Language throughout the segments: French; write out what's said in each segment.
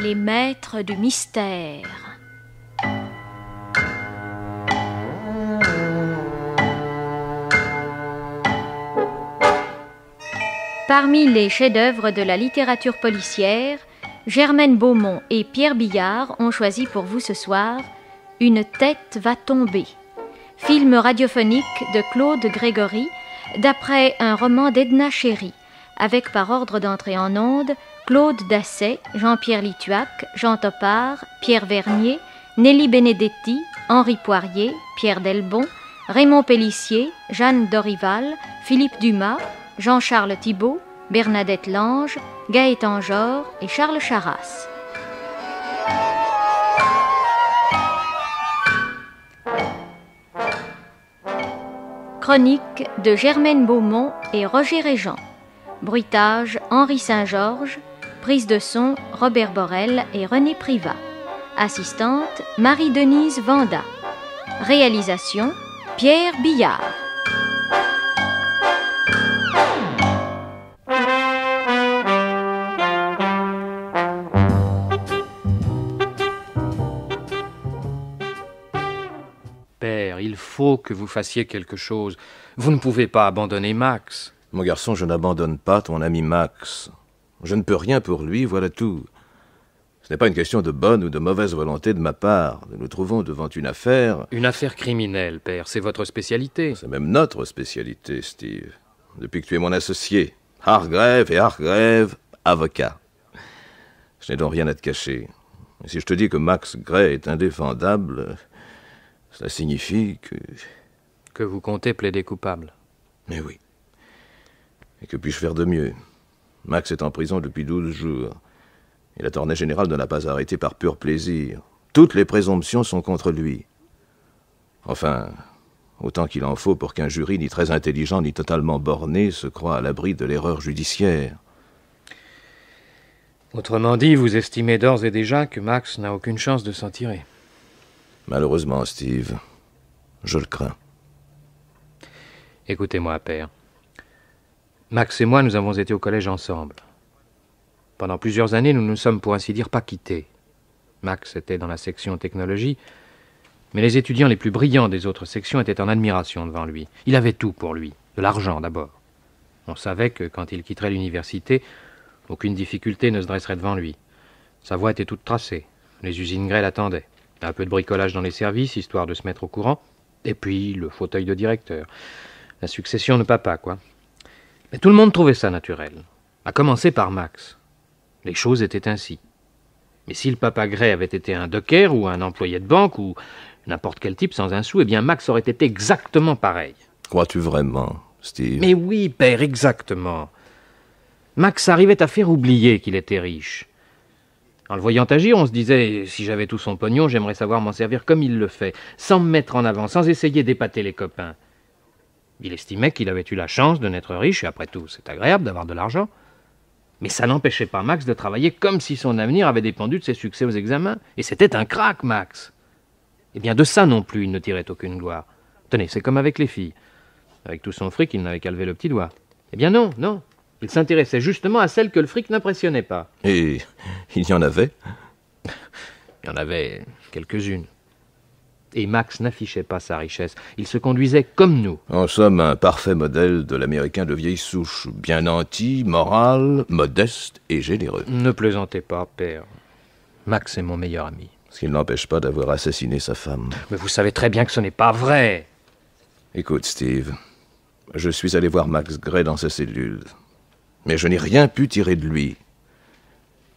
Les maîtres du mystère. Parmi les chefs-d'œuvre de la littérature policière, Germaine Beaumont et Pierre Billard ont choisi pour vous ce soir « Une tête va tomber », film radiophonique de Claude Grégory, d'après un roman d'Edna Chéry, avec par ordre d'entrée en onde Claude Dasset, Jean-Pierre Lituac, Jean Topart, Pierre Vernier, Nelly Benedetti, Henri Poirier, Pierre Delbon, Raymond Pelissier, Jeanne Dorival, Philippe Dumas, Jean-Charles Thibault, Bernadette Lange, Gaëtan Jor et Charles Charras. Chronique de Germaine Beaumont et Roger Régent. Bruitage Henri Saint-Georges. Prise de son Robert Borel et René Privat. Assistante Marie-Denise Vanda. Réalisation Pierre Billard. Il faut que vous fassiez quelque chose. Vous ne pouvez pas abandonner Max. Mon garçon, je n'abandonne pas ton ami Max. Je ne peux rien pour lui, voilà tout. Ce n'est pas une question de bonne ou de mauvaise volonté de ma part. Nous nous trouvons devant une affaire... Une affaire criminelle, père. C'est votre spécialité. C'est même notre spécialité, Steve. Depuis que tu es mon associé. Hargrave et Hargrave, avocat. Je n'ai donc rien à te cacher. Et si je te dis que Max Gray est indéfendable... Cela signifie que... Que vous comptez plaider coupable. Mais oui. Et que puis-je faire de mieux? Max est en prison depuis 12 jours. Et la tournée générale ne l'a pas arrêté par pur plaisir. Toutes les présomptions sont contre lui. Enfin, autant qu'il en faut pour qu'un jury ni très intelligent ni totalement borné se croie à l'abri de l'erreur judiciaire. Autrement dit, vous estimez d'ores et déjà que Max n'a aucune chance de s'en tirer. Malheureusement, Steve, je le crains. Écoutez-moi, père. Max et moi, nous avons été au collège ensemble. Pendant plusieurs années, nous ne nous sommes, pour ainsi dire, pas quittés. Max était dans la section technologie, mais les étudiants les plus brillants des autres sections étaient en admiration devant lui. Il avait tout pour lui, de l'argent d'abord. On savait que, quand il quitterait l'université, aucune difficulté ne se dresserait devant lui. Sa voie était toute tracée. Les usines Gray l'attendaient. Un peu de bricolage dans les services, histoire de se mettre au courant. Et puis, le fauteuil de directeur. La succession de papa, quoi. Mais tout le monde trouvait ça naturel. À commencer par Max. Les choses étaient ainsi. Mais si le papa Gray avait été un docker ou un employé de banque ou n'importe quel type sans un sou, eh bien Max aurait été exactement pareil. Crois-tu vraiment, Steve? Mais oui, père, exactement. Max arrivait à faire oublier qu'il était riche. En le voyant agir, on se disait, si j'avais tout son pognon, j'aimerais savoir m'en servir comme il le fait, sans me mettre en avant, sans essayer d'épater les copains. Il estimait qu'il avait eu la chance de n'être riche, et après tout, c'est agréable d'avoir de l'argent. Mais ça n'empêchait pas Max de travailler comme si son avenir avait dépendu de ses succès aux examens. Et c'était un crack, Max. Eh bien, de ça non plus, il ne tirait aucune gloire. Tenez, c'est comme avec les filles. Avec tout son fric, il n'avait qu'à lever le petit doigt. Eh bien non, non. Il s'intéressait justement à celles que le fric n'impressionnait pas. Et il y en avait? Il y en avait quelques-unes. Et Max n'affichait pas sa richesse. Il se conduisait comme nous. En somme, un parfait modèle de l'Américain de vieille souche. Bien nanti, moral, modeste et généreux. Ne plaisantez pas, père. Max est mon meilleur ami. Ce qui ne l'empêche pas d'avoir assassiné sa femme. Mais vous savez très bien que ce n'est pas vrai. Écoute, Steve, je suis allé voir Max Gray dans sa cellule. Mais je n'ai rien pu tirer de lui.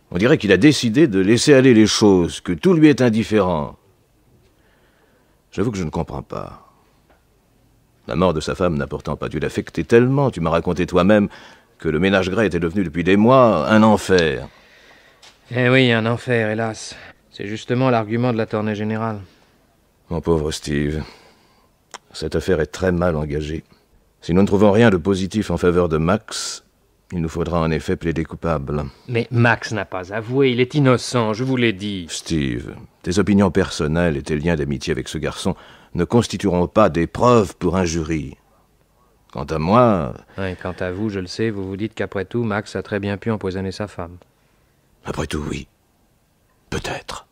On dirait qu'il a décidé de laisser aller les choses, que tout lui est indifférent. J'avoue que je ne comprends pas. La mort de sa femme n'a pourtant pas dû l'affecter tellement. Tu m'as raconté toi-même que le ménage Gray était devenu depuis des mois un enfer. Eh oui, un enfer, hélas. C'est justement l'argument de la tournée générale. Mon pauvre Steve, cette affaire est très mal engagée. Si nous ne trouvons rien de positif en faveur de Max... Il nous faudra en effet plaider coupable. Mais Max n'a pas avoué, il est innocent, je vous l'ai dit. Steve, tes opinions personnelles et tes liens d'amitié avec ce garçon ne constitueront pas des preuves pour un jury. Quant à moi... Oui, quant à vous, je le sais, vous vous dites qu'après tout, Max a très bien pu empoisonner sa femme. Après tout, oui. Peut-être.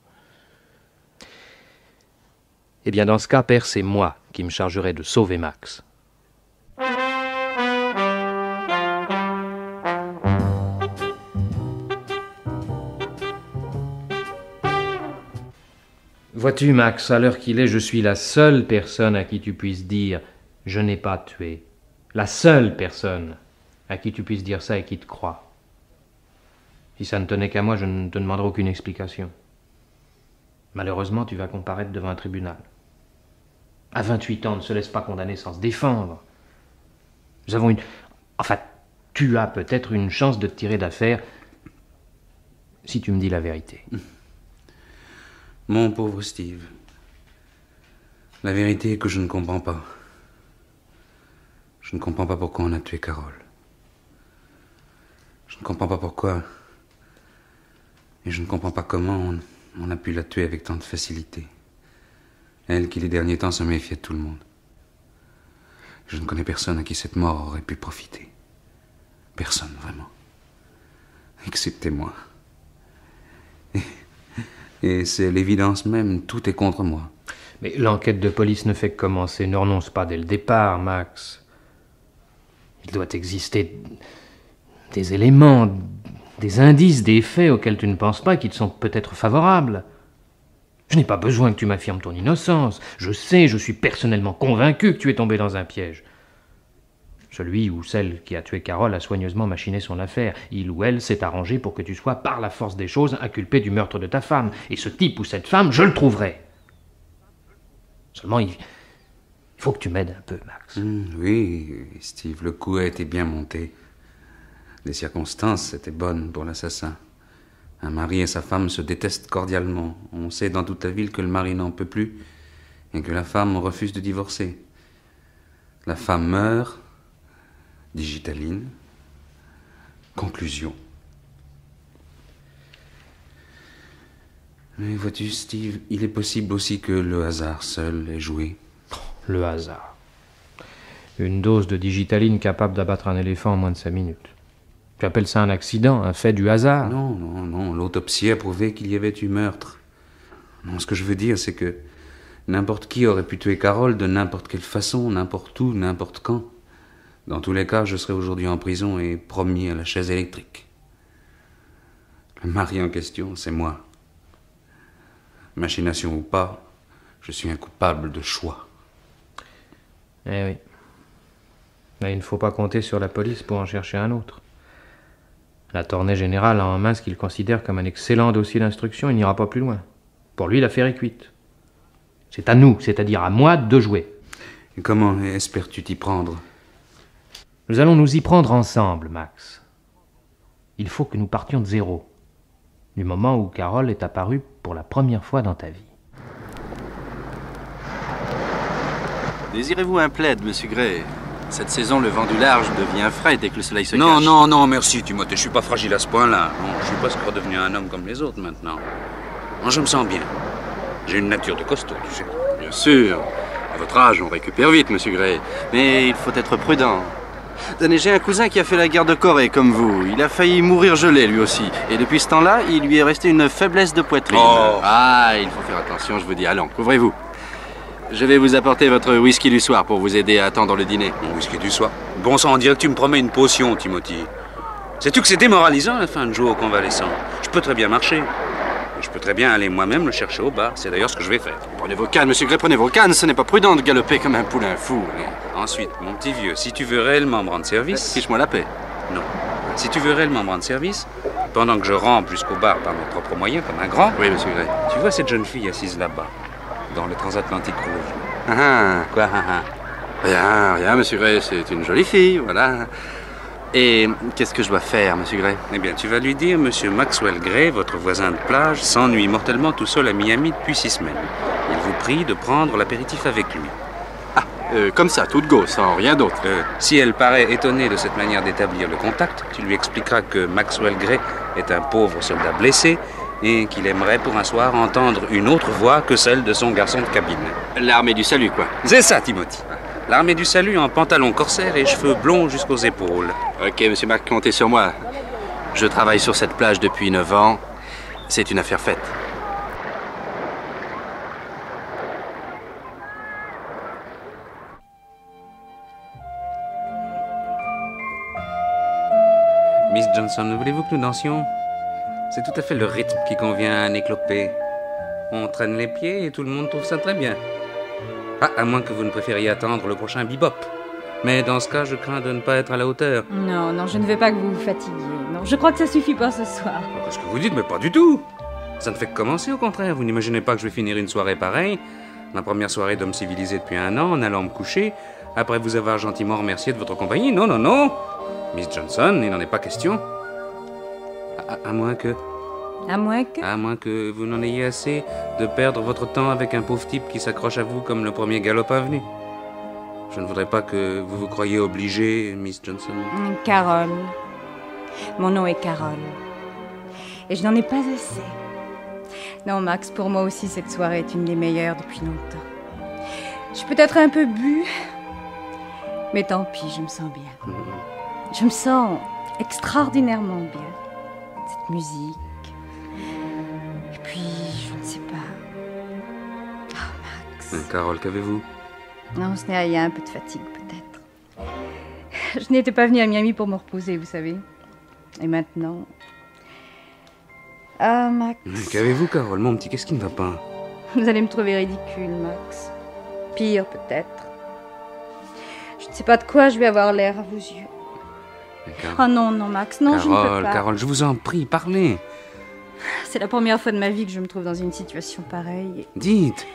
Eh bien, dans ce cas, père, c'est moi qui me chargerai de sauver Max. Vois-tu, Max, à l'heure qu'il est, je suis la seule personne à qui tu puisses dire « je n'ai pas tué ». La seule personne à qui tu puisses dire ça et qui te croit. Si ça ne tenait qu'à moi, je ne te demanderais aucune explication. Malheureusement, tu vas comparaître devant un tribunal. À 28 ans, on ne se laisse pas condamner sans se défendre. Nous avons une... Enfin, tu as peut-être une chance de te tirer d'affaire si tu me dis la vérité. Mon pauvre Steve, la vérité est que je ne comprends pas. Je ne comprends pas pourquoi on a tué Carole. Je ne comprends pas pourquoi. Et je ne comprends pas comment on a pu la tuer avec tant de facilité. Elle qui, les derniers temps, se méfiait de tout le monde. Je ne connais personne à qui cette mort aurait pu profiter. Personne, vraiment. Excepté moi. Et c'est l'évidence même, tout est contre moi. Mais l'enquête de police ne fait que commencer, ne renonce pas dès le départ, Max. Il doit exister des éléments, des indices, des faits auxquels tu ne penses pas et qui te sont peut-être favorables. Je n'ai pas besoin que tu m'affirmes ton innocence. Je sais, je suis personnellement convaincu que tu es tombé dans un piège. Celui ou celle qui a tué Carole a soigneusement machiné son affaire. Il ou elle s'est arrangé pour que tu sois, par la force des choses, inculpé du meurtre de ta femme. Et ce type ou cette femme, je le trouverai. Seulement, il faut que tu m'aides un peu, Max. Oui, Steve, le coup a été bien monté. Les circonstances étaient bonnes pour l'assassin. Un mari et sa femme se détestent cordialement. On sait dans toute la ville que le mari n'en peut plus et que la femme refuse de divorcer. La femme meurt... digitaline. Conclusion. Mais vois-tu, Steve, il est possible aussi que le hasard seul ait joué. Le hasard. Une dose de digitaline capable d'abattre un éléphant en moins de 5 minutes. Tu appelles ça un accident, un fait du hasard? Non, non, non. L'autopsie a prouvé qu'il y avait eu meurtre. Non, ce que je veux dire, c'est que n'importe qui aurait pu tuer Carole de n'importe quelle façon, n'importe où, n'importe quand. Dans tous les cas, je serai aujourd'hui en prison et promis à la chaise électrique. Le mari en question, c'est moi. Machination ou pas, je suis un coupable de choix. Eh oui. Mais il ne faut pas compter sur la police pour en chercher un autre. La tournée générale a en main ce qu'il considère comme un excellent dossier d'instruction, il n'ira pas plus loin. Pour lui, l'affaire est cuite. C'est à nous, c'est-à-dire à moi, de jouer. Et comment espères-tu t'y prendre ? Nous allons nous y prendre ensemble, Max. Il faut que nous partions de zéro, du moment où Carole est apparue pour la première fois dans ta vie. Désirez-vous un plaid, monsieur Gray? Cette saison, le vent du large devient frais dès que le soleil se cache. Non, non, non, merci, Timothée, je suis pas fragile à ce point-là. Non, je suis presque redevenu un homme comme les autres, maintenant. Moi, je me sens bien. J'ai une nature de costaud, tu sais. Bien sûr. À votre âge, on récupère vite, monsieur Gray. Mais il faut être prudent. Tenez, j'ai un cousin qui a fait la guerre de Corée, comme vous. Il a failli mourir gelé, lui aussi. Et depuis ce temps-là, il lui est resté une faiblesse de poitrine. Oh. Ah, il faut faire attention, je vous dis. Allons, couvrez-vous. Je vais vous apporter votre whisky du soir pour vous aider à attendre le dîner. Mon whisky du soir? Bon sang, on dirait que tu me promets une potion, Timothy. Sais-tu que c'est démoralisant, la fin de jouer aux convalescents? Je peux très bien marcher. Je peux très bien aller moi-même le chercher au bar. C'est d'ailleurs ce que je vais faire. Prenez vos cannes, monsieur Gray, prenez vos cannes. Ce n'est pas prudent de galoper comme un poulain fou. Mais... Ensuite, mon petit vieux, si tu veux réellement me rendre service... Fiche-moi la paix. Non. Si tu veux réellement me rendre service, pendant que je rampe jusqu'au bar par mes propres moyens, comme un grand... Oui, monsieur Gray. Tu vois cette jeune fille assise là-bas, dans le transatlantique rouge. Ah, quoi? Rien, rien, monsieur Gray. C'est une jolie fille, voilà. Et qu'est-ce que je dois faire, monsieur Gray? Eh bien, tu vas lui dire, monsieur Maxwell Gray, votre voisin de plage, s'ennuie mortellement tout seul à Miami depuis 6 semaines. Il vous prie de prendre l'apéritif avec lui. Ah, comme ça, tout de go, sans rien d'autre. Si elle paraît étonnée de cette manière d'établir le contact, tu lui expliqueras que Maxwell Gray est un pauvre soldat blessé et qu'il aimerait pour un soir entendre une autre voix que celle de son garçon de cabine. L'armée du salut, quoi. C'est ça, Timothy. L'armée du salut en pantalon corsaire et cheveux blonds jusqu'aux épaules. Ok, monsieur Mac, comptez sur moi. Je travaille sur cette plage depuis 9 ans. C'est une affaire faite. Miss Johnson, voulez-vous que nous dansions? C'est tout à fait le rythme qui convient à un éclopé. On traîne les pieds et tout le monde trouve ça très bien. Ah, à moins que vous ne préfériez attendre le prochain bebop. Mais dans ce cas, je crains de ne pas être à la hauteur. Non, non, je ne veux pas que vous vous fatiguiez. Non, je crois que ça suffit pas ce soir. Qu'est-ce que vous dites? Mais pas du tout. Ça ne fait que commencer, au contraire. Vous n'imaginez pas que je vais finir une soirée pareille? Ma première soirée d'homme civilisé depuis 1 an, en allant me coucher, après vous avoir gentiment remercié de votre compagnie. Non, non, non. Miss Johnson, il n'en est pas question. À moins que vous n'en ayez assez de perdre votre temps avec un pauvre type qui s'accroche à vous comme le premier galopin venu. Je ne voudrais pas que vous vous croyiez obligée, Miss Johnson. Carole. Mon nom est Carole. Et je n'en ai pas assez. Non, Max, pour moi aussi, cette soirée est une des meilleures depuis longtemps. Je suis peut-être un peu bu, mais tant pis, je me sens bien. Je me sens extraordinairement bien. Cette musique. Et puis, je ne sais pas. Oh, Max. Carole, qu'avez-vous? Non, ce n'est rien, un peu de fatigue peut-être. Je n'étais pas venue à Miami pour me reposer, vous savez. Et maintenant... Ah, Max... Qu'avez-vous, Carole, mon petit? Qu'est-ce qui ne va pas? Vous allez me trouver ridicule, Max. Pire, peut-être. Je ne sais pas de quoi je vais avoir l'air à vos yeux. Ah non, non, Max, non, Carole, je ne peux pas. Carole, je vous en prie, parlez. C'est la première fois de ma vie que je me trouve dans une situation pareille. Et... Dites.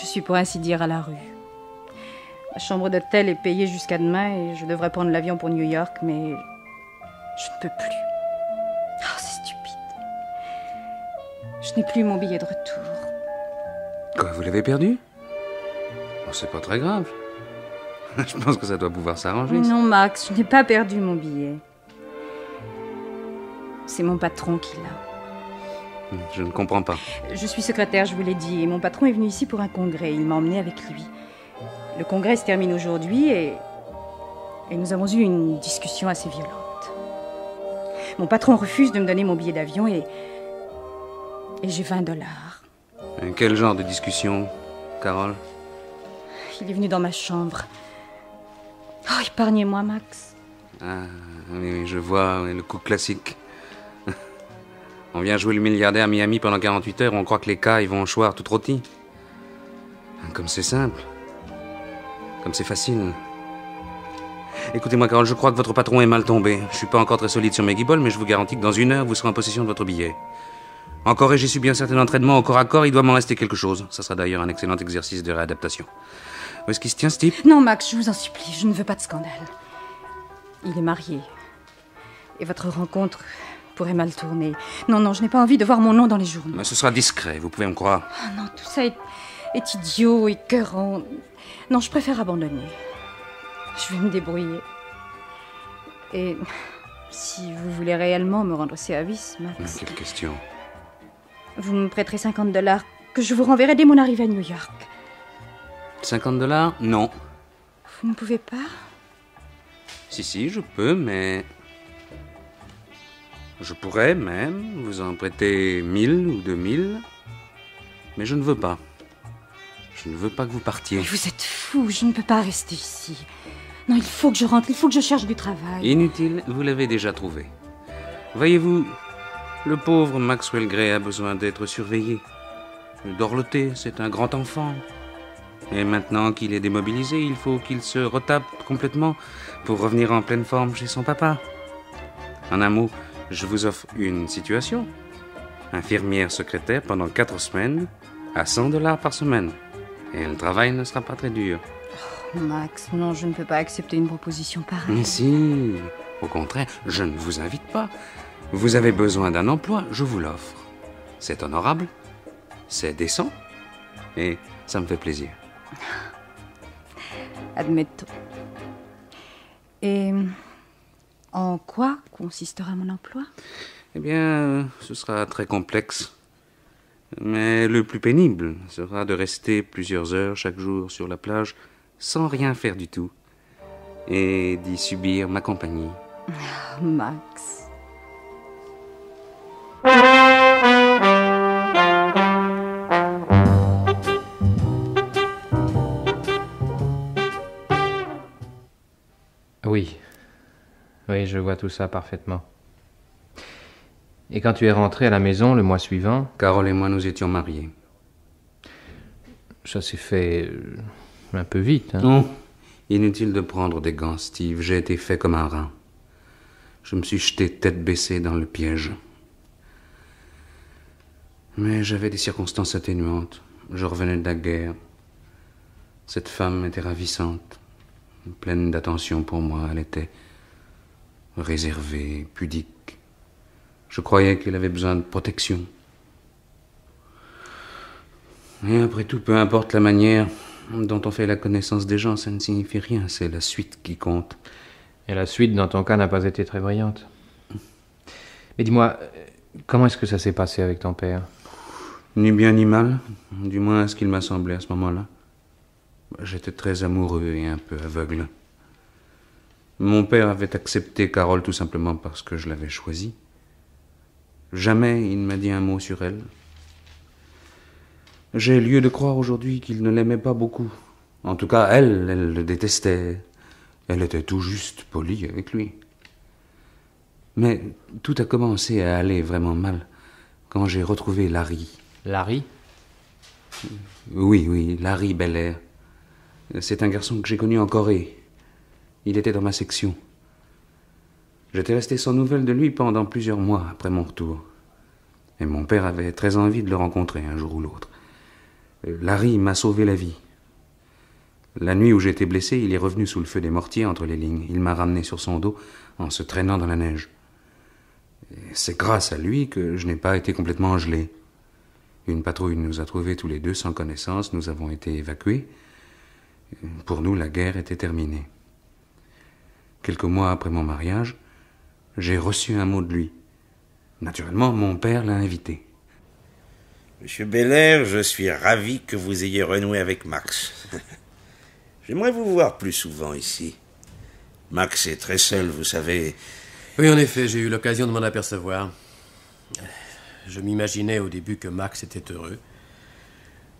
Je suis pour ainsi dire à la rue. Ma chambre d'hôtel est payée jusqu'à demain et je devrais prendre l'avion pour New York, mais je ne peux plus. Oh, c'est stupide. Je n'ai plus mon billet de retour. Quoi, vous l'avez perdu? Oh, c'est pas très grave. Je pense que ça doit pouvoir s'arranger. Non, Max, je n'ai pas perdu mon billet. C'est mon patron qui l'a. Je ne comprends pas. Je suis secrétaire, je vous l'ai dit, et mon patron est venu ici pour un congrès. Il m'a emmenée avec lui. Le congrès se termine aujourd'hui et nous avons eu une discussion assez violente. Mon patron refuse de me donner mon billet d'avion et j'ai 20 $. Quel genre de discussion, Carole? Il est venu dans ma chambre. Oh, épargnez-moi, Max. Ah, oui, je vois, le coup classique. On vient jouer le milliardaire à Miami pendant 48 heures, on croit que les cas, ils vont en choir tout rôti. Comme c'est simple. Comme c'est facile. Écoutez-moi, Carole, je crois que votre patron est mal tombé. Je suis pas encore très solide sur mes guibolles, mais je vous garantis que dans 1 heure, vous serez en possession de votre billet. Encore, et j'ai subi un certain entraînement au corps à corps, il doit m'en rester quelque chose. Ça sera d'ailleurs un excellent exercice de réadaptation. Où est-ce qu'il se tient, ce type? Non, Max, je vous en supplie, je ne veux pas de scandale. Il est marié. Et votre rencontre... pourrait mal tourner. Non, non, je n'ai pas envie de voir mon nom dans les journaux. Mais ce sera discret, vous pouvez me croire. Oh non, tout ça est idiot, écœurant. Non, je préfère abandonner. Je vais me débrouiller. Et si vous voulez réellement me rendre service, Max... Quelle question. Vous me prêterez 50 $ que je vous renverrai dès mon arrivée à New York. 50 $? Non. Vous ne pouvez pas? Si, si, je peux, mais... Je pourrais même vous en prêter 1000 ou 2000, mais je ne veux pas. Je ne veux pas que vous partiez. Mais vous êtes fou, je ne peux pas rester ici. Non, il faut que je rentre, il faut que je cherche du travail. Inutile, vous l'avez déjà trouvé. Voyez-vous, le pauvre Maxwell Gray a besoin d'être surveillé. Dorloté, c'est un grand enfant. Et maintenant qu'il est démobilisé, il faut qu'il se retape complètement pour revenir en pleine forme chez son papa. En un mot... Je vous offre une situation. Infirmière secrétaire pendant 4 semaines à 100 $ par semaine. Et le travail ne sera pas très dur. Oh, Max, non, je ne peux pas accepter une proposition pareille. Mais si, au contraire, je ne vous invite pas. Vous avez besoin d'un emploi, je vous l'offre. C'est honorable, c'est décent, et ça me fait plaisir. Admettons. Et... en quoi consistera mon emploi? Eh bien, ce sera très complexe. Mais le plus pénible sera de rester plusieurs heures chaque jour sur la plage sans rien faire du tout et d'y subir ma compagnie. Oh, Max. Oui, je vois tout ça parfaitement. Et quand tu es rentré à la maison le mois suivant... Carole et moi, nous étions mariés. Ça s'est fait un peu vite, hein? Non, inutile de prendre des gants, Steve. J'ai été fait comme un rat. Je me suis jeté tête baissée dans le piège. Mais j'avais des circonstances atténuantes. Je revenais de la guerre. Cette femme était ravissante, pleine d'attention pour moi. Elle était réservée, pudique. Je croyais qu'elle avait besoin de protection. Et après tout, peu importe la manière dont on fait la connaissance des gens, ça ne signifie rien. C'est la suite qui compte. Et la suite, dans ton cas, n'a pas été très brillante. Mais dis-moi, comment est-ce que ça s'est passé avec ton père? Ni bien ni mal, du moins à ce qu'il m'a semblé à ce moment-là. J'étais très amoureux et un peu aveugle. Mon père avait accepté Carole tout simplement parce que je l'avais choisie. Jamais il ne m'a dit un mot sur elle. J'ai lieu de croire aujourd'hui qu'il ne l'aimait pas beaucoup. En tout cas, elle le détestait. Elle était tout juste polie avec lui. Mais tout a commencé à aller vraiment mal quand j'ai retrouvé Larry. Larry? Oui, Larry Belair. C'est un garçon que j'ai connu en Corée. Il était dans ma section. J'étais resté sans nouvelles de lui pendant plusieurs mois après mon retour. Et mon père avait très envie de le rencontrer un jour ou l'autre. Larry m'a sauvé la vie. La nuit où j'étais blessé, il est revenu sous le feu des mortiers entre les lignes. Il m'a ramené sur son dos en se traînant dans la neige. C'est grâce à lui que je n'ai pas été complètement gelé. Une patrouille nous a trouvés tous les deux sans connaissance. Nous avons été évacués. Pour nous, la guerre était terminée. Quelques mois après mon mariage, j'ai reçu un mot de lui. Naturellement, mon père l'a invité. Monsieur Belair, je suis ravi que vous ayez renoué avec Max. J'aimerais vous voir plus souvent ici. Max est très seul, vous savez. Oui, en effet, j'ai eu l'occasion de m'en apercevoir. Je m'imaginais au début que Max était heureux.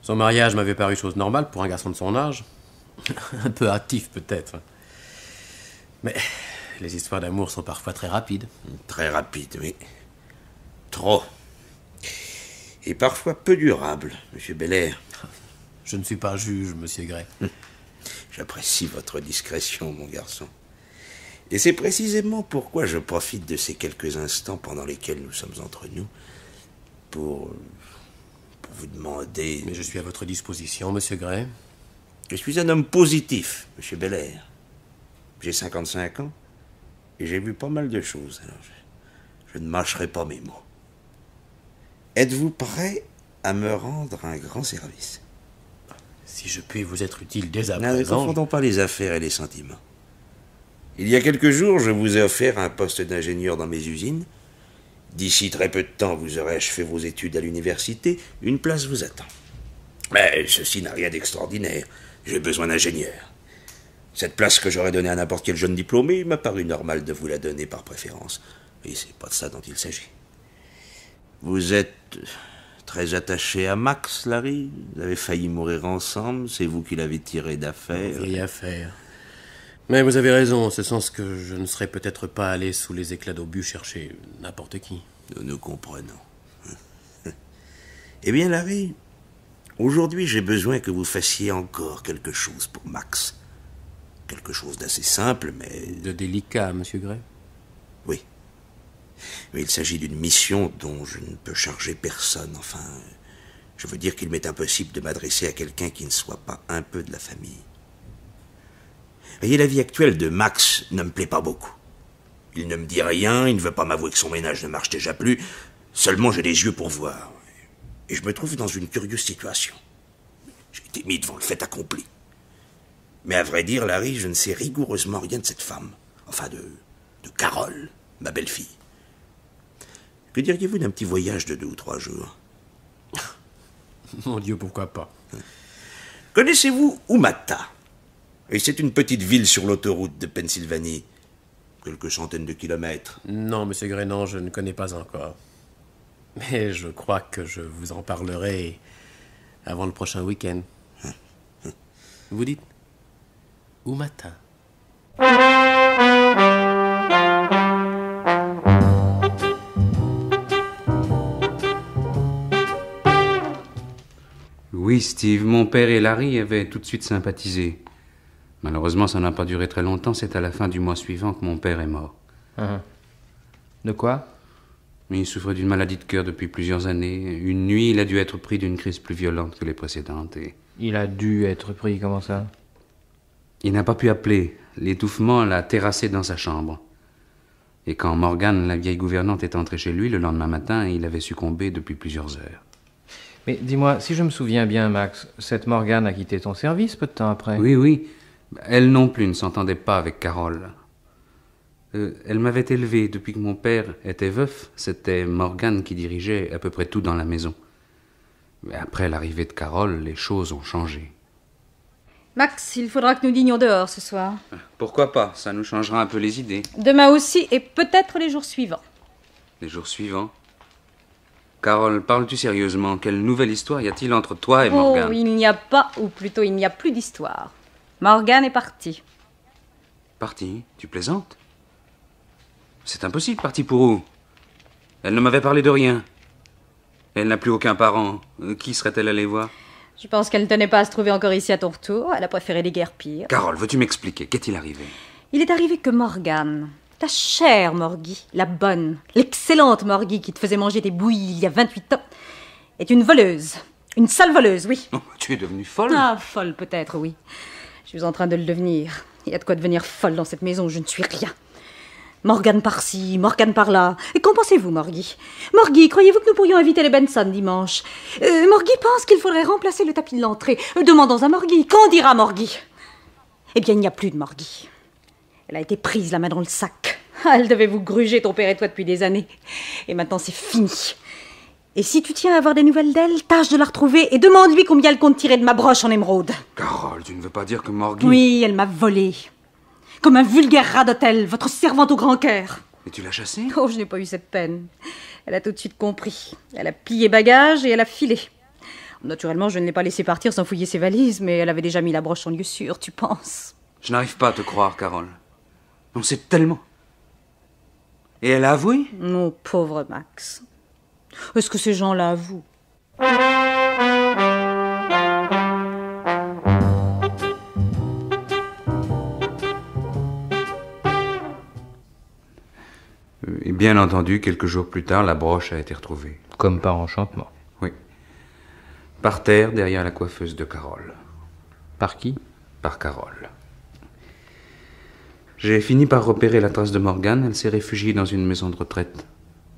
Son mariage m'avait paru chose normale pour un garçon de son âge. Un peu hâtif, peut-être. Mais les histoires d'amour sont parfois très rapides. Très rapides, oui. Trop. Et parfois peu durables, monsieur Belair. Je ne suis pas juge, monsieur Gray. J'apprécie votre discrétion, mon garçon. Et c'est précisément pourquoi je profite de ces quelques instants pendant lesquels nous sommes entre nous pour vous demander... Mais je suis à votre disposition, monsieur Gray. Je suis un homme positif, monsieur Belair. J'ai 55 ans et j'ai vu pas mal de choses. Alors je ne mâcherai pas mes mots. Êtes-vous prêt à me rendre un grand service ? Si je puis vous être utile dès à présent... Ne confondons pas les affaires et les sentiments. Il y a quelques jours, je vous ai offert un poste d'ingénieur dans mes usines. D'ici très peu de temps, vous aurez achevé vos études à l'université. Une place vous attend. Mais ceci n'a rien d'extraordinaire. J'ai besoin d'ingénieurs. Cette place que j'aurais donnée à n'importe quel jeune diplômé, il m'a paru normal de vous la donner par préférence. Et c'est pas de ça dont il s'agit. Vous êtes... très attaché à Max, Larry. Vous avez failli mourir ensemble, c'est vous qui l'avez tiré d'affaire. Oui, affaire. Mais vous avez raison, en ce sens que je ne serais peut-être pas allé sous les éclats d'obus chercher n'importe qui. Nous nous comprenons. Eh bien, Larry, aujourd'hui j'ai besoin que vous fassiez encore quelque chose pour Max. Quelque chose d'assez simple, mais... De délicat, monsieur Gray. Oui. Mais il s'agit d'une mission dont je ne peux charger personne, enfin... Je veux dire qu'il m'est impossible de m'adresser à quelqu'un qui ne soit pas un peu de la famille. Voyez, la vie actuelle de Max ne me plaît pas beaucoup. Il ne me dit rien, il ne veut pas m'avouer que son ménage ne marche déjà plus, seulement j'ai les yeux pour voir. Et je me trouve dans une curieuse situation. J'ai été mis devant le fait accompli. Mais à vrai dire, Larry, je ne sais rigoureusement rien de cette femme. Enfin, de Carole, ma belle-fille. Que diriez-vous d'un petit voyage de 2 ou 3 jours? Mon Dieu, pourquoi pas? Connaissez-vous Oumata? Et c'est une petite ville sur l'autoroute de Pennsylvanie. Quelques centaines de kilomètres. Non, monsieur Grénan, je ne connais pas encore. Mais je crois que je vous en parlerai avant le prochain week-end. Vous dites Oumata. Oui, Steve, mon père et Larry avaient tout de suite sympathisé. Malheureusement, ça n'a pas duré très longtemps. C'est à la fin du mois suivant que mon père est mort. De quoi? Il souffrait d'une maladie de cœur depuis plusieurs années. Une nuit, il a dû être pris d'une crise plus violente que les précédentes et... Il a dû être pris, comment ça? Il n'a pas pu appeler. L'étouffement l'a terrassé dans sa chambre. Et quand Morgane, la vieille gouvernante, est entrée chez lui le lendemain matin, il avait succombé depuis plusieurs heures. Mais dis-moi, si je me souviens bien, Max, cette Morgane a quitté ton service peu de temps après. Oui, oui. Elle non plus ne s'entendait pas avec Carole. Elle m'avait élevé depuis que mon père était veuf. C'était Morgane qui dirigeait à peu près tout dans la maison. Mais après l'arrivée de Carole, les choses ont changé. Max, il faudra que nous dînions dehors ce soir. Pourquoi pas, ça nous changera un peu les idées. Demain aussi et peut-être les jours suivants. Les jours suivants? Carole, parles-tu sérieusement? Quelle nouvelle histoire y a-t-il entre toi et Morgane? Oh, il n'y a pas, ou plutôt il n'y a plus d'histoire. Morgane est partie. Partie? Tu plaisantes? C'est impossible, partie pour où? Elle ne m'avait parlé de rien. Elle n'a plus aucun parent. Qui serait-elle allée voir? Je pense qu'elle ne tenait pas à se trouver encore ici à ton retour. Elle a préféré les guerres pires. Carole, veux-tu m'expliquer? Qu'est-il arrivé? Il est arrivé que Morgane, ta chère Morgui, la bonne, l'excellente Morgui qui te faisait manger des bouillies il y a 28 ans, est une voleuse. Une sale voleuse, oui. Oh, tu es devenue folle? Ah, folle peut-être, oui. Je suis en train de le devenir. Il y a de quoi devenir folle dans cette maison où je ne suis rien. Morgane par-ci, Morgane par-là. Et qu'en pensez-vous, Morgui? Morgui, croyez-vous que nous pourrions inviter les Benson dimanche? Morgui pense qu'il faudrait remplacer le tapis de l'entrée. Demandons à Morgui. Qu'en dira Morgui? Eh bien, il n'y a plus de Morgui. Elle a été prise la main dans le sac. Elle devait vous gruger, ton père et toi, depuis des années. Et maintenant, c'est fini. Et si tu tiens à avoir des nouvelles d'elle, tâche de la retrouver et demande-lui combien elle compte tirer de ma broche en émeraude. Carole, tu ne veux pas dire que Morgui... Oui, elle m'a volé. Comme un vulgaire rat d'hôtel, votre servante au grand cœur. Mais tu l'as chassée? Oh, je n'ai pas eu cette peine. Elle a tout de suite compris. Elle a plié bagages et elle a filé. Naturellement, je ne l'ai pas laissée partir sans fouiller ses valises, mais elle avait déjà mis la broche en lieu sûr, tu penses? Je n'arrive pas à te croire, Carole. On sait tellement. Et elle a avoué? Mon pauvre Max. Est-ce que ces gens-là avouent? Et bien entendu, quelques jours plus tard, la broche a été retrouvée. Comme par enchantement. Oui. Par terre, derrière la coiffeuse de Carole. Par qui? Par Carole. J'ai fini par repérer la trace de Morgane. Elle s'est réfugiée dans une maison de retraite.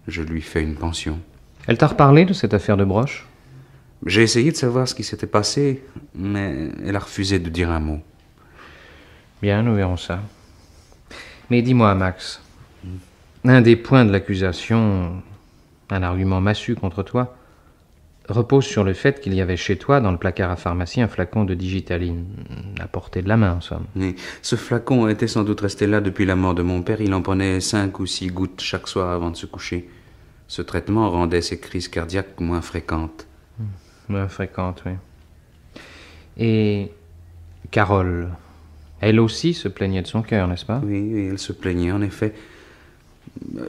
Je lui fais une pension. Elle t'a reparlé de cette affaire de broche? J'ai essayé de savoir ce qui s'était passé, mais elle a refusé de dire un mot. Bien, nous verrons ça. Mais dis-moi, Max... Un des points de l'accusation, un argument massu contre toi, repose sur le fait qu'il y avait chez toi, dans le placard à pharmacie, un flacon de digitaline, à portée de la main en somme. Et ce flacon était sans doute resté là depuis la mort de mon père. Il en prenait 5 ou 6 gouttes chaque soir avant de se coucher. Ce traitement rendait ses crises cardiaques moins fréquentes. Moins fréquentes, oui. Et Carole, elle aussi se plaignait de son cœur, n'est-ce pas? Oui, elle se plaignait, en effet.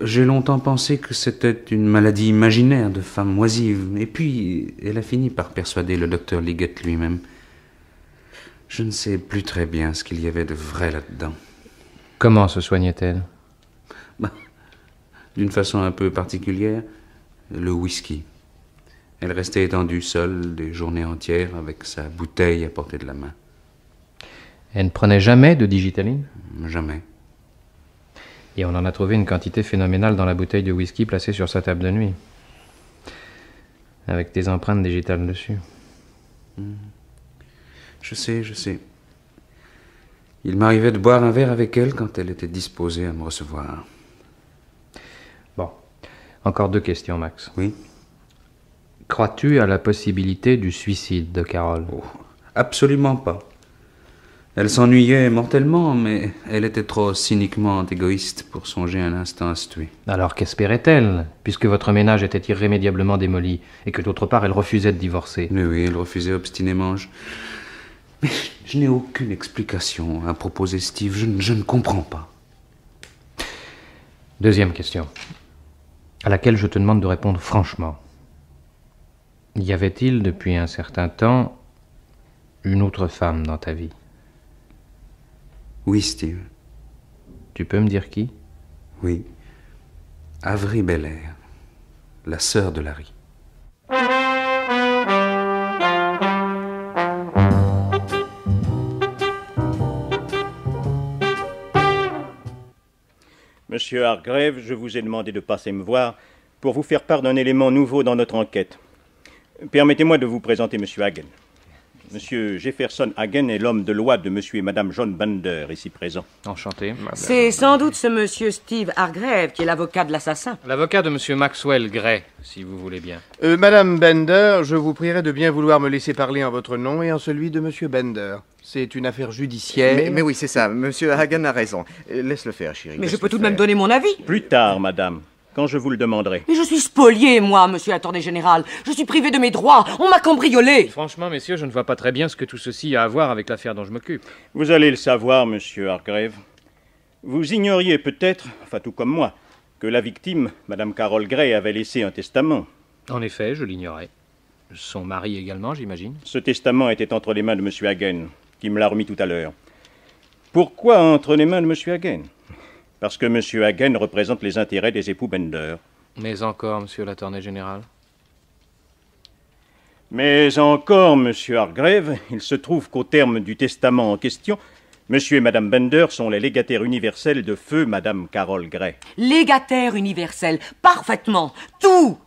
J'ai longtemps pensé que c'était une maladie imaginaire de femme oisive. Et puis, elle a fini par persuader le docteur Liggett lui-même. Je ne sais plus très bien ce qu'il y avait de vrai là-dedans. Comment se soignait-elle? D'une façon un peu particulière, le whisky. Elle restait étendue seule des journées entières avec sa bouteille à portée de la main. Elle ne prenait jamais de digitaline? Jamais. Et on en a trouvé une quantité phénoménale dans la bouteille de whisky placée sur sa table de nuit. Avec tes empreintes digitales dessus. Je sais, je sais. Il m'arrivait de boire un verre avec elle quand elle était disposée à me recevoir. Bon. Encore 2 questions, Max. Oui? Crois-tu à la possibilité du suicide de Carole? Oh, absolument pas. Elle s'ennuyait mortellement, mais elle était trop cyniquement égoïste pour songer un instant à se tuer. Alors qu'espérait-elle, puisque votre ménage était irrémédiablement démoli, et que d'autre part elle refusait de divorcer? Mais oui, elle refusait obstinément. Mais je n'ai aucune explication à proposer, Steve, je ne comprends pas. Deuxième question, à laquelle je te demande de répondre franchement. Y avait-il depuis un certain temps une autre femme dans ta vie? Oui, Steve. Tu peux me dire qui? Oui. Avri Belair, la sœur de Larry. Monsieur Hargrave, je vous ai demandé de passer me voir pour vous faire part d'un élément nouveau dans notre enquête. Permettez-moi de vous présenter Monsieur Hagen. Monsieur Jefferson Hagen est l'homme de loi de Monsieur et Madame John Bender, ici présent. Enchanté, madame. C'est sans doute ce Monsieur Steve Hargrave qui est l'avocat de l'assassin. L'avocat de Monsieur Maxwell Gray, si vous voulez bien. Madame Bender, je vous prierai de bien vouloir me laisser parler en votre nom et en celui de Monsieur Bender. C'est une affaire judiciaire. Mais oui, c'est ça. Monsieur Hagen a raison. Laisse-le faire, chérie. Mais je peux tout de même donner mon avis. Plus tard, madame. Quand je vous le demanderai. Mais je suis spolié, moi, monsieur l'attorney général. Je suis privé de mes droits. On m'a cambriolé. Franchement, messieurs, je ne vois pas très bien ce que tout ceci a à voir avec l'affaire dont je m'occupe. Vous allez le savoir, monsieur Hargrave. Vous ignoriez peut-être, enfin tout comme moi, que la victime, madame Carole Gray, avait laissé un testament. En effet, je l'ignorais. Son mari également, j'imagine. Ce testament était entre les mains de monsieur Hagen, qui me l'a remis tout à l'heure. Pourquoi entre les mains de monsieur Hagen? Parce que M. Hagen représente les intérêts des époux Bender. Mais encore, monsieur l'attorney général. Mais encore, monsieur Hargrave, il se trouve qu'au terme du testament en question, monsieur et madame Bender sont les légataires universels de feu madame Carole Gray. Légataires universels, parfaitement. Tout,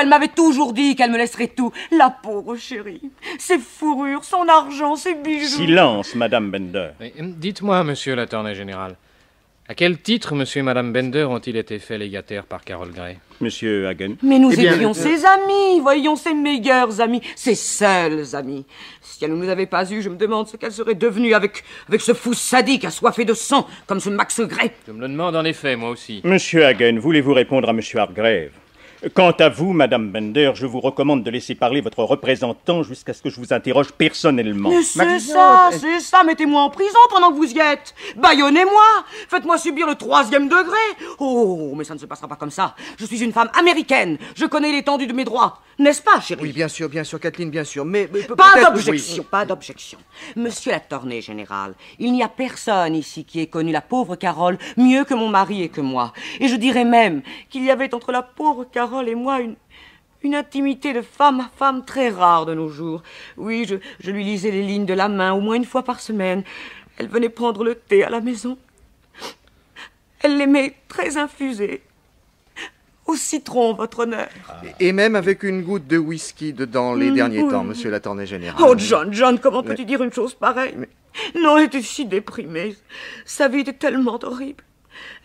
elle m'avait toujours dit qu'elle me laisserait tout. La pauvre chérie, ses fourrures, son argent, ses bijoux. Silence, madame Bender. Dites-moi, monsieur l'attorney général, à quel titre monsieur et madame Bender ont-ils été faits légataires par Carole Gray? Monsieur Hagen. Mais nous étions ses amis, voyons, ses meilleurs amis, ses seuls amis. Si elle ne nous avait pas eus, je me demande ce qu'elle serait devenue avec ce fou sadique assoiffé de sang, comme ce Max Gray. Je me le demande en effet, moi aussi. Monsieur Hagen, voulez-vous répondre à monsieur Hargrave? Quant à vous, madame Bender, je vous recommande de laisser parler votre représentant jusqu'à ce que je vous interroge personnellement. Mais c'est ça, mettez-moi en prison pendant que vous y êtes. Bâillonnez-moi, faites-moi subir le 3e degré. Oh, mais ça ne se passera pas comme ça. Je suis une femme américaine, je connais l'étendue de mes droits. N'est-ce pas, chérie? Oui, bien sûr, Kathleen, bien sûr, mais pas d'objection. Monsieur l'attorney général, il n'y a personne ici qui ait connu la pauvre Carole mieux que mon mari et que moi. Et je dirais même qu'il y avait entre la pauvre Carole et moi une intimité de femme à femme très rare de nos jours. Oui, je lui lisais les lignes de la main au moins une fois par semaine. Elle venait prendre le thé à la maison. Elle l'aimait très infusée. Au citron, votre honneur. Et même avec une goutte de whisky dedans les derniers temps, monsieur l'attorney général. Oh, John, comment peux-tu dire une chose pareille? Non, elle était si déprimée. Sa vie était tellement horrible.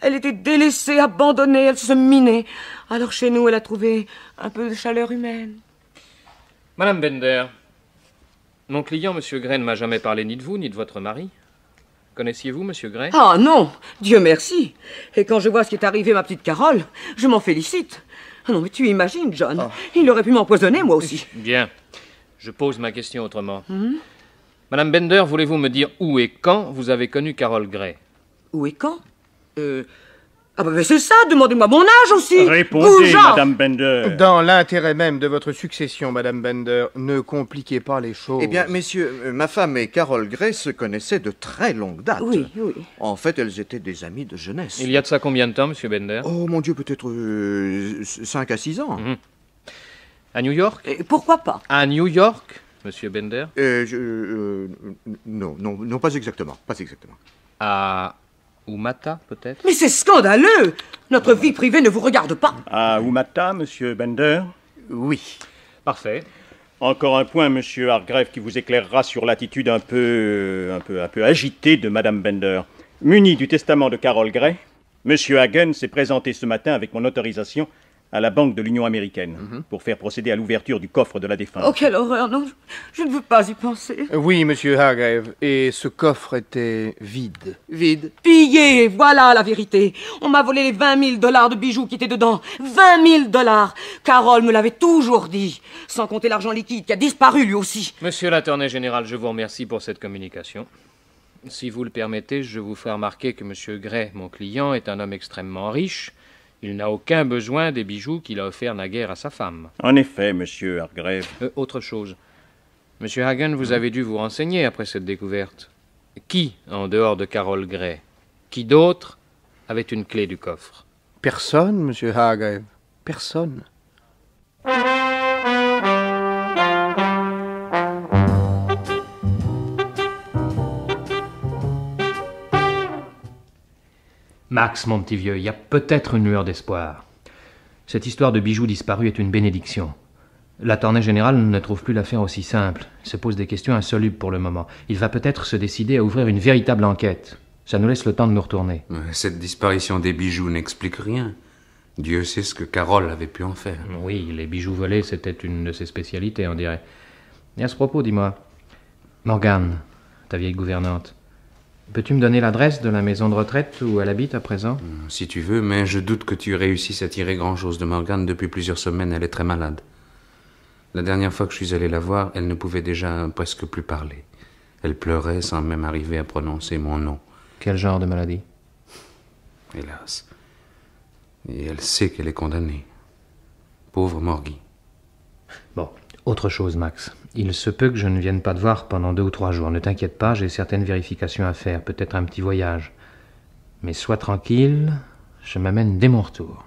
Elle était délaissée, abandonnée, elle se minait. Alors chez nous, elle a trouvé un peu de chaleur humaine. Madame Bender, mon client, monsieur Gray, ne m'a jamais parlé ni de vous, ni de votre mari. Connaissiez-vous monsieur Gray? Ah non, Dieu merci. Et quand je vois ce qui est arrivé à ma petite Carole, je m'en félicite. Non mais tu imagines, John, il aurait pu m'empoisonner moi aussi. Bien, je pose ma question autrement. Madame Bender, voulez-vous me dire où et quand vous avez connu Carole Gray? Où et quand? Ah ben c'est ça, demandez-moi mon âge aussi. Répondez, madame Bender. Dans l'intérêt même de votre succession, madame Bender, ne compliquez pas les choses. Eh bien, messieurs, ma femme et Carole Gray se connaissaient de très longue date. Oui. En fait, elles étaient des amies de jeunesse. Il y a de ça combien de temps, monsieur Bender? Oh, mon Dieu, peut-être 5 à 6 ans. À New York? Pourquoi pas. À New York, monsieur Bender? Non, pas exactement, À Oumata, peut-être? Mais c'est scandaleux! Notre vie privée ne vous regarde pas. À Oumata, monsieur Bender? Oui. Parfait. Encore un point, monsieur Hargrave, qui vous éclairera sur l'attitude un peu agitée de madame Bender. Muni du testament de Carole Gray, monsieur Hagen s'est présenté ce matin avec mon autorisation à la Banque de l'Union américaine, pour faire procéder à l'ouverture du coffre de la défunte. Oh, quelle horreur, non, je ne veux pas y penser. Oui, monsieur Hargrave, et ce coffre était vide. Vide? Pillé, voilà la vérité. On m'a volé les 20 000 $ de bijoux qui étaient dedans. 20 000 $. Carole me l'avait toujours dit, sans compter l'argent liquide qui a disparu lui aussi. Monsieur l'attorney général, je vous remercie pour cette communication. Si vous le permettez, je vous ferai remarquer que monsieur Gray, mon client, est un homme extrêmement riche, Il n'a aucun besoin des bijoux qu'il a offerts naguère à sa femme. En effet, monsieur Hargrave. Autre chose. Monsieur Hagen, vous avez dû vous renseigner après cette découverte. Qui, en dehors de Carole Gray, qui d'autre avait une clé du coffre? Personne, monsieur Hargrave. Personne. Max, mon petit vieux, il y a peut-être une lueur d'espoir. Cette histoire de bijoux disparus est une bénédiction. L'attorney général ne trouve plus l'affaire aussi simple, se pose des questions insolubles pour le moment. Il va peut-être se décider à ouvrir une véritable enquête. Ça nous laisse le temps de nous retourner. Cette disparition des bijoux n'explique rien. Dieu sait ce que Carole avait pu en faire. Oui, les bijoux volés, c'était une de ses spécialités, on dirait. Et à ce propos, dis-moi, Morgane, ta vieille gouvernante, peux-tu me donner l'adresse de la maison de retraite où elle habite à présent? Si tu veux, mais je doute que tu réussisses à tirer grand-chose de Morgane. Depuis plusieurs semaines, elle est très malade. La dernière fois que je suis allé la voir, elle ne pouvait déjà presque plus parler. Elle pleurait sans même arriver à prononcer mon nom. Quel genre de maladie? Hélas. Et elle sait qu'elle est condamnée. Pauvre Morgane. Bon, autre chose, Max. Il se peut que je ne vienne pas te voir pendant 2 ou 3 jours. Ne t'inquiète pas, j'ai certaines vérifications à faire, peut-être un petit voyage. Mais sois tranquille, je m'amène dès mon retour.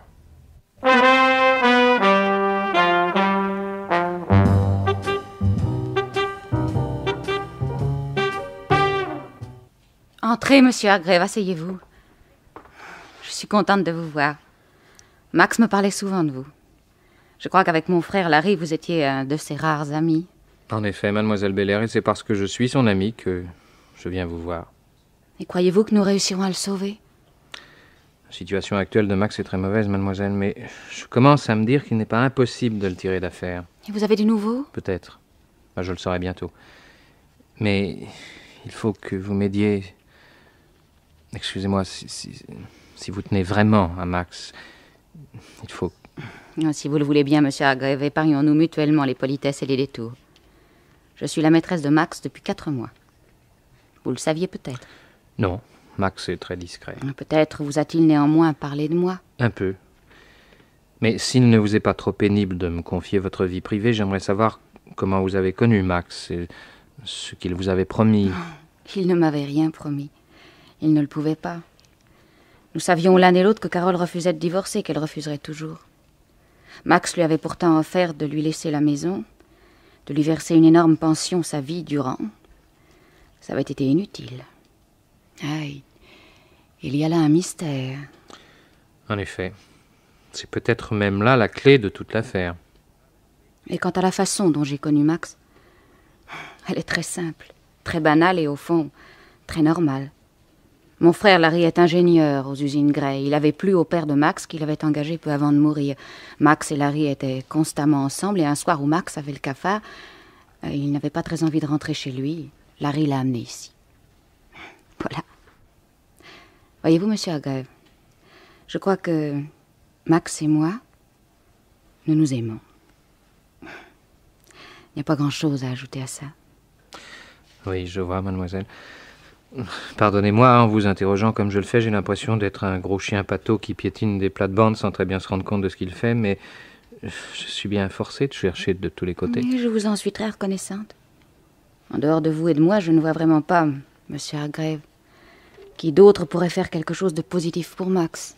Entrez, monsieur Hargrave, asseyez-vous. Je suis contente de vous voir. Max me parlait souvent de vous. Je crois qu'avec mon frère Larry, vous étiez un de ses rares amis. En effet, mademoiselle Belair, et c'est parce que je suis son ami que je viens vous voir. Et croyez-vous que nous réussirons à le sauver? La situation actuelle de Max est très mauvaise, mademoiselle, mais je commence à me dire qu'il n'est pas impossible de le tirer d'affaire. Et vous avez du nouveau? Peut-être. Ben, je le saurai bientôt. Mais il faut que vous m'aidiez. Excusez-moi, si vous tenez vraiment à Max, il faut... Si vous le voulez bien, monsieur Hargrave, épargnons-nous mutuellement les politesses et les détours. Je suis la maîtresse de Max depuis 4 mois. Vous le saviez peut-être? Non, Max est très discret. Peut-être vous a-t-il néanmoins parlé de moi? Un peu. Mais s'il ne vous est pas trop pénible de me confier votre vie privée, j'aimerais savoir comment vous avez connu Max et ce qu'il vous avait promis. Il ne m'avait rien promis. Il ne le pouvait pas. Nous savions l'un et l'autre que Carole refusait de divorcer, qu'elle refuserait toujours. Max lui avait pourtant offert de lui laisser la maison, de lui verser une énorme pension sa vie durant. Ça avait été inutile. Aïe, il y a là un mystère. En effet, c'est peut-être même là la clé de toute l'affaire. Et quant à la façon dont j'ai connu Max, elle est très simple, très banale et au fond, très normale. Mon frère Larry est ingénieur aux usines Gray. Il avait plu au père de Max qu'il avait engagé peu avant de mourir. Max et Larry étaient constamment ensemble et un soir où Max avait le cafard, il n'avait pas très envie de rentrer chez lui. Larry l'a amené ici. Voilà. Voyez-vous, monsieur Hargrave, je crois que Max et moi, nous nous aimons. Il n'y a pas grand-chose à ajouter à ça. Oui, je vois, mademoiselle. Pardonnez-moi, en vous interrogeant comme je le fais, j'ai l'impression d'être un gros chien pâteau qui piétine des plates-bandes sans très bien se rendre compte de ce qu'il fait, mais je suis bien forcée de chercher de tous les côtés. Oui, je vous en suis très reconnaissante. En dehors de vous et de moi, je ne vois vraiment pas, monsieur Hargrave, qui d'autre pourrait faire quelque chose de positif pour Max.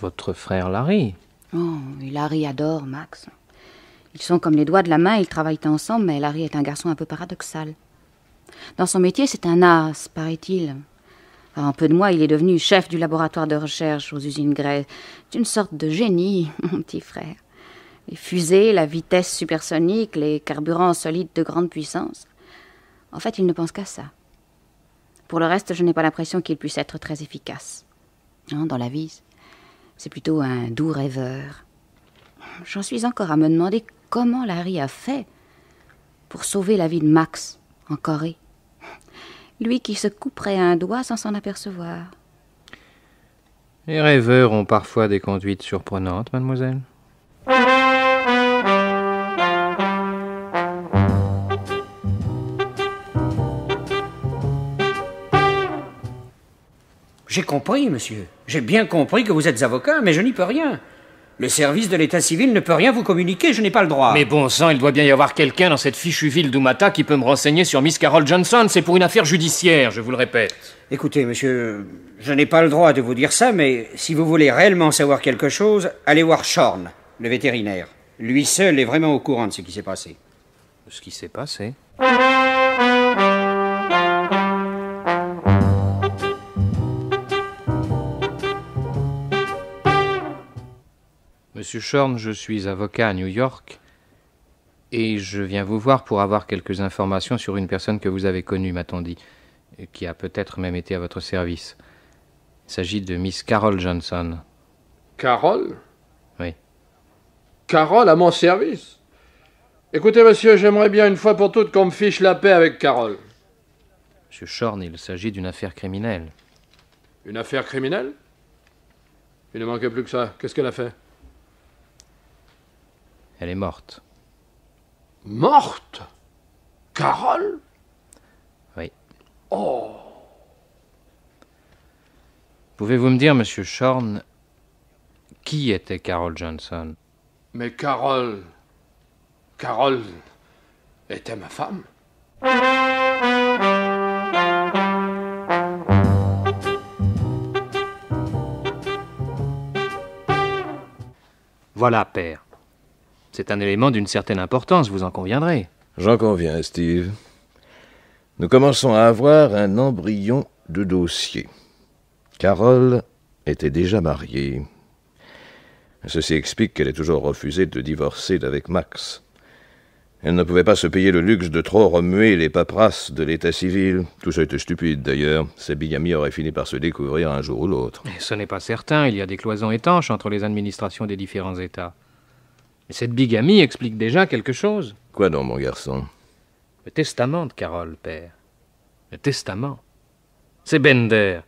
Votre frère Larry? Oh, Larry adore Max. Ils sont comme les doigts de la main, ils travaillent ensemble, mais Larry est un garçon un peu paradoxal. Dans son métier, c'est un as, paraît-il. En peu de mois, il est devenu chef du laboratoire de recherche aux usines Gray. C'est une sorte de génie, mon petit frère. Les fusées, la vitesse supersonique, les carburants solides de grande puissance. En fait, il ne pense qu'à ça. Pour le reste, je n'ai pas l'impression qu'il puisse être très efficace. Dans la vie, c'est plutôt un doux rêveur. J'en suis encore à me demander comment Larry a fait pour sauver la vie de Max en Corée. Lui qui se couperait à un doigt sans s'en apercevoir. Les rêveurs ont parfois des conduites surprenantes, mademoiselle. J'ai compris, monsieur. J'ai bien compris que vous êtes avocat, mais je n'y peux rien. Le service de l'état civil ne peut rien vous communiquer, je n'ai pas le droit. Mais bon sang, il doit bien y avoir quelqu'un dans cette fichue ville d'Oumata qui peut me renseigner sur Miss Carole Johnson. C'est pour une affaire judiciaire, je vous le répète. Écoutez, monsieur, je n'ai pas le droit de vous dire ça, mais si vous voulez réellement savoir quelque chose, allez voir Shorn, le vétérinaire. Lui seul est vraiment au courant de ce qui s'est passé. Ce qui s'est passé ? Monsieur Shorn, je suis avocat à New York et je viens vous voir pour avoir quelques informations sur une personne que vous avez connue, m'a-t-on dit, et qui a peut-être même été à votre service. Il s'agit de Miss Carole Johnson. Carole ? Oui. Carole à mon service ? Écoutez, monsieur, j'aimerais bien une fois pour toutes qu'on me fiche la paix avec Carole. Monsieur Shorn, il s'agit d'une affaire criminelle. Une affaire criminelle ? Il ne manquait plus que ça. Qu'est-ce qu'elle a fait ? Elle est morte. Morte? Carole? Oui. Oh! Pouvez-vous me dire, monsieur Shorn, qui était Carole Johnson? Mais Carole... Carole était ma femme. Voilà, père. C'est un élément d'une certaine importance, vous en conviendrez. J'en conviens, Steve. Nous commençons à avoir un embryon de dossier. Carole était déjà mariée. Ceci explique qu'elle ait toujours refusé de divorcer d'avec Max. Elle ne pouvait pas se payer le luxe de trop remuer les paperasses de l'état civil. Tout ça était stupide, d'ailleurs. Sa bigamie aurait fini par se découvrir un jour ou l'autre. Ce n'est pas certain. Il y a des cloisons étanches entre les administrations des différents états. Cette bigamie explique déjà quelque chose. Quoi donc, mon garçon? Le testament de Carole, père. Le testament. C'est Bender.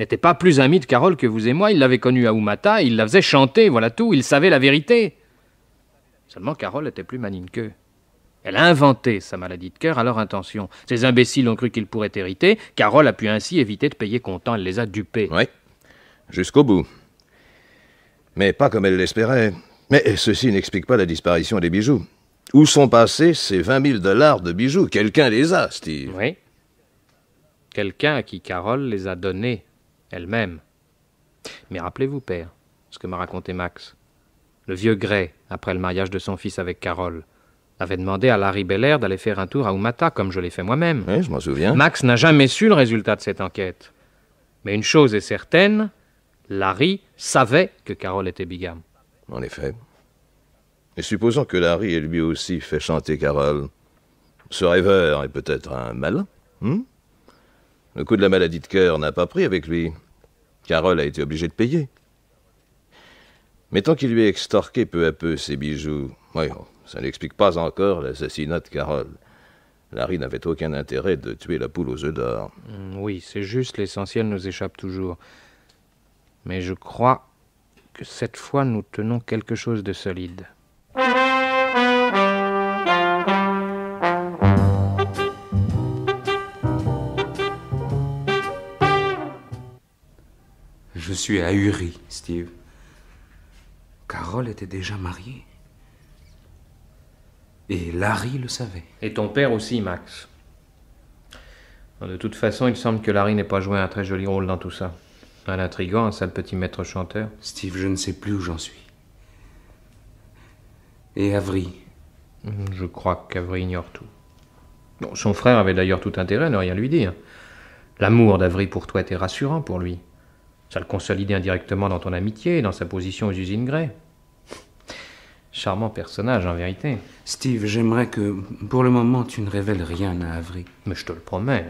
N'était pas plus ami de Carole que vous et moi. Il l'avait connue à Oumata, il la faisait chanter, voilà tout. Il savait la vérité. Seulement, Carole était plus maligne qu'eux. Elle a inventé sa maladie de cœur à leur intention. Ces imbéciles ont cru qu'ils pourraient hériter. Carole a pu ainsi éviter de payer comptant. Elle les a dupés. Oui, jusqu'au bout. Mais pas comme elle l'espérait. Mais ceci n'explique pas la disparition des bijoux. Où sont passés ces 20 000 $ de bijoux? Quelqu'un les a, Steve. Oui. Quelqu'un à qui Carole les a donnés, elle-même. Mais rappelez-vous, père, ce que m'a raconté Max. Le vieux Gray, après le mariage de son fils avec Carole, avait demandé à Larry Belair d'aller faire un tour à Oumata, comme je l'ai fait moi-même. Oui, je m'en souviens. Max n'a jamais su le résultat de cette enquête. Mais une chose est certaine, Larry savait que Carole était bigame. En effet. Et supposons que Larry ait lui aussi fait chanter Carole. Ce rêveur est peut-être un malin, Le coup de la maladie de cœur n'a pas pris avec lui. Carole a été obligée de payer. Mettons qu'il lui ait extorqué peu à peu ses bijoux. Voyons, ça n'explique pas encore l'assassinat de Carole. Larry n'avait aucun intérêt de tuer la poule aux œufs d'or. Oui, c'est juste, l'essentiel nous échappe toujours. Mais je crois... que cette fois, nous tenons quelque chose de solide. Je suis ahuri, Steve. Carole était déjà mariée. Et Larry le savait. Et ton père aussi, Max. De toute façon, il semble que Larry n'ait pas joué un très joli rôle dans tout ça. Un intrigant, un sale petit maître chanteur. Steve, je ne sais plus où j'en suis. Et Avri? Je crois qu'Avri ignore tout. Bon, son frère avait d'ailleurs tout intérêt à ne rien lui dire. L'amour d'Avri pour toi était rassurant pour lui. Ça le consolidait indirectement dans ton amitié et dans sa position aux usines Gray. Charmant personnage, en vérité. Steve, j'aimerais que, pour le moment, tu ne révèles rien à Avri. Mais je te le promets.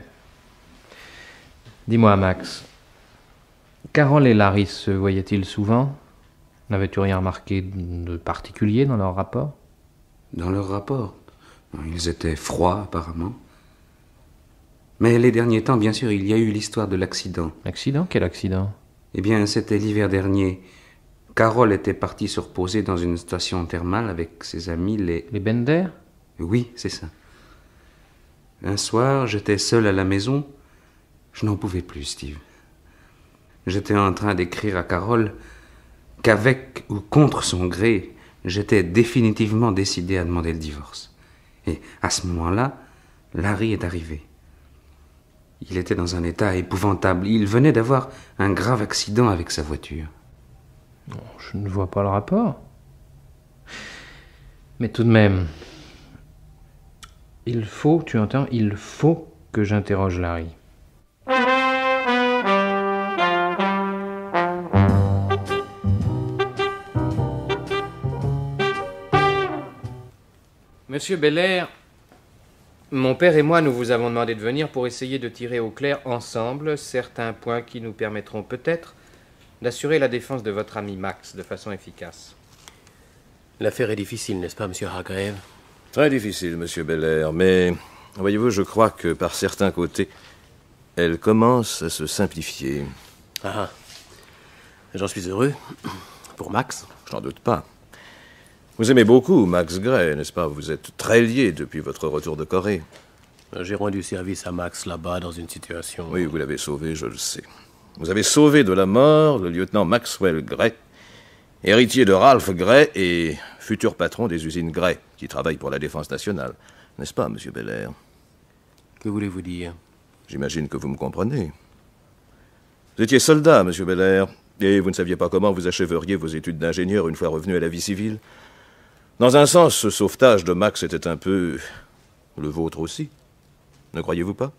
Dis-moi, Max... Carole et Larry se voyaient-ils souvent? N'avais-tu rien remarqué de particulier dans leur rapport? Dans leur rapport? Ils étaient froids, apparemment. Mais les derniers temps, bien sûr, il y a eu l'histoire de l'accident. Accident? Quel accident? Eh bien, c'était l'hiver dernier. Carole était partie se reposer dans une station thermale avec ses amis, les... Les Bender? Oui, c'est ça. Un soir, j'étais seul à la maison. Je n'en pouvais plus, Steve. J'étais en train d'écrire à Carole qu'avec ou contre son gré, j'étais définitivement décidé à demander le divorce. Et à ce moment-là, Larry est arrivé. Il était dans un état épouvantable. Il venait d'avoir un grave accident avec sa voiture. Je ne vois pas le rapport. Mais tout de même, il faut, tu entends, il faut que j'interroge Larry. Monsieur Belair, mon père et moi, nous vous avons demandé de venir pour essayer de tirer au clair ensemble certains points qui nous permettront peut-être d'assurer la défense de votre ami Max de façon efficace. L'affaire est difficile, n'est-ce pas, monsieur Hargrave? Très difficile, monsieur Belair, mais voyez-vous, je crois que par certains côtés, elle commence à se simplifier. Ah, j'en suis heureux. Pour Max? J'en doute pas. Vous aimez beaucoup Max Gray, n'est-ce pas? Vous êtes très lié depuis votre retour de Corée. J'ai rendu service à Max là-bas dans une situation... Oui, vous l'avez sauvé, je le sais. Vous avez sauvé de la mort le lieutenant Maxwell Gray, héritier de Ralph Gray et futur patron des usines Gray, qui travaille pour la Défense nationale. N'est-ce pas, monsieur Belair? Que voulez-vous dire? J'imagine que vous me comprenez. Vous étiez soldat, monsieur Belair, et vous ne saviez pas comment vous achèveriez vos études d'ingénieur une fois revenu à la vie civile. Dans un sens, ce sauvetage de Max était un peu le vôtre aussi. Ne croyez-vous pas?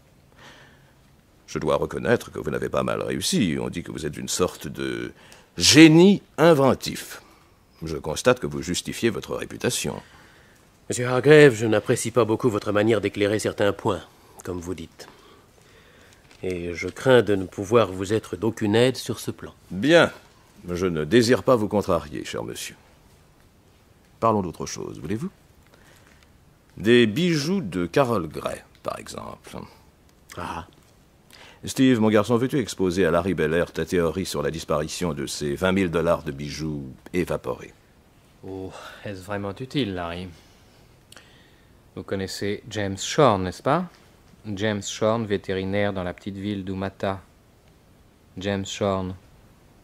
Je dois reconnaître que vous n'avez pas mal réussi. On dit que vous êtes une sorte de génie inventif. Je constate que vous justifiez votre réputation. Monsieur Hargrave, je n'apprécie pas beaucoup votre manière d'éclairer certains points, comme vous dites. Et je crains de ne pouvoir vous être d'aucune aide sur ce plan. Bien. Je ne désire pas vous contrarier, cher monsieur. Parlons d'autre chose, voulez-vous? Des bijoux de Carole Gray, par exemple. Ah. Steve, mon garçon, veux-tu exposer à Larry Belair ta théorie sur la disparition de ces 20 000 $ de bijoux évaporés? Oh, est-ce vraiment utile, Larry? Vous connaissez James Shorn, n'est-ce pas? James Shorn, vétérinaire dans la petite ville d'Oumata. James Shorn,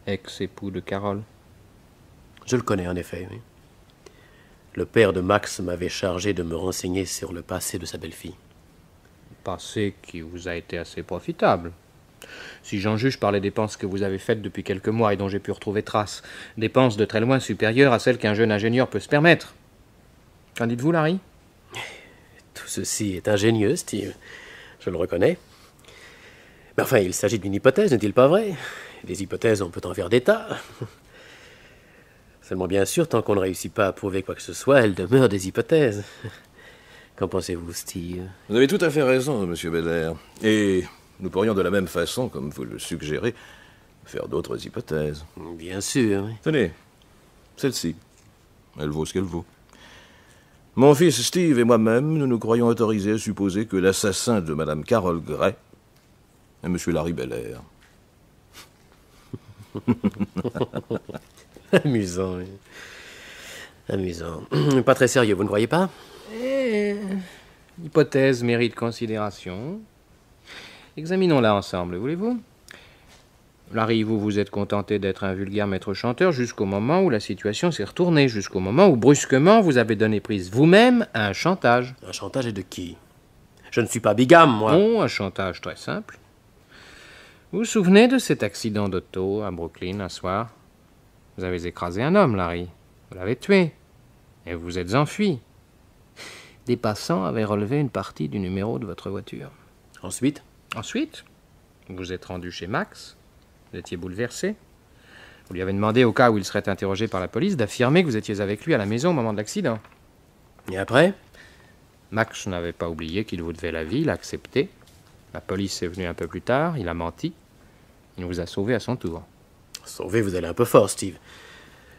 ex-époux de Carole. Je le connais, en effet, oui. Le père de Max m'avait chargé de me renseigner sur le passé de sa belle-fille. Passé qui vous a été assez profitable. Si j'en juge par les dépenses que vous avez faites depuis quelques mois et dont j'ai pu retrouver trace. Dépenses de très loin supérieures à celles qu'un jeune ingénieur peut se permettre. Qu'en dites-vous, Larry? Tout ceci est ingénieux, Steve. Je le reconnais. Mais enfin, il s'agit d'une hypothèse, n'est-il pas vrai? Des hypothèses, on peut en faire des tas. Seulement, bien sûr, tant qu'on ne réussit pas à prouver quoi que ce soit, elles demeurent des hypothèses. Qu'en pensez-vous, Steve? Vous avez tout à fait raison, monsieur Belair. Et nous pourrions de la même façon, comme vous le suggérez, faire d'autres hypothèses. Bien sûr. Oui. Tenez, celle-ci. Elle vaut ce qu'elle vaut. Mon fils Steve et moi-même, nous nous croyons autorisés à supposer que l'assassin de Madame Carole Gray est monsieur Larry Belair. Amusant, oui. Amusant. Pas très sérieux, vous ne croyez pas? L'hypothèse mérite considération. Examinons-la ensemble, voulez-vous? Larry, vous vous êtes contenté d'être un vulgaire maître-chanteur jusqu'au moment où la situation s'est retournée, jusqu'au moment où, brusquement, vous avez donné prise vous-même à un chantage. Un chantage et de qui? Je ne suis pas bigame, moi. Non, un chantage très simple. Vous vous souvenez de cet accident d'auto à Brooklyn un soir? Vous avez écrasé un homme, Larry. Vous l'avez tué. Et vous vous êtes enfui. Des passants avaient relevé une partie du numéro de votre voiture. Ensuite? Ensuite, vous vous êtes rendu chez Max. Vous étiez bouleversé. Vous lui avez demandé, au cas où il serait interrogé par la police, d'affirmer que vous étiez avec lui à la maison au moment de l'accident. Et après? Max n'avait pas oublié qu'il vous devait la vie. Il a accepté. La police est venue un peu plus tard. Il a menti. Il vous a sauvé à son tour. Sauvé, vous allez un peu fort, Steve.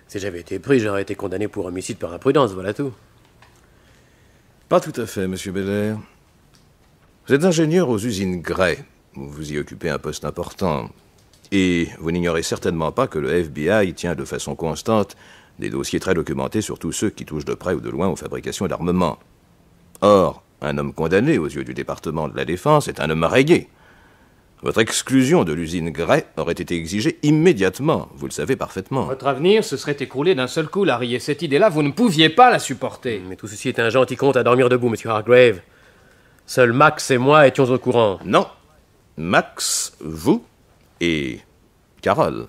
Si j'avais été pris, j'aurais été condamné pour homicide par imprudence, voilà tout. Pas tout à fait, monsieur Belair. Vous êtes ingénieur aux usines Gray. Vous y occupez un poste important. Et vous n'ignorez certainement pas que le FBI tient de façon constante des dossiers très documentés sur tous ceux qui touchent de près ou de loin aux fabrications d'armements. Or, un homme condamné aux yeux du département de la Défense est un homme rayé. Votre exclusion de l'usine Gray aurait été exigée immédiatement. Vous le savez parfaitement. Votre avenir se serait écroulé d'un seul coup, Larry, et cette idée-là, vous ne pouviez pas la supporter. Mais tout ceci est un gentil compte à dormir debout, monsieur Hargrave. Seuls Max et moi étions au courant. Non. Max, vous et Carole.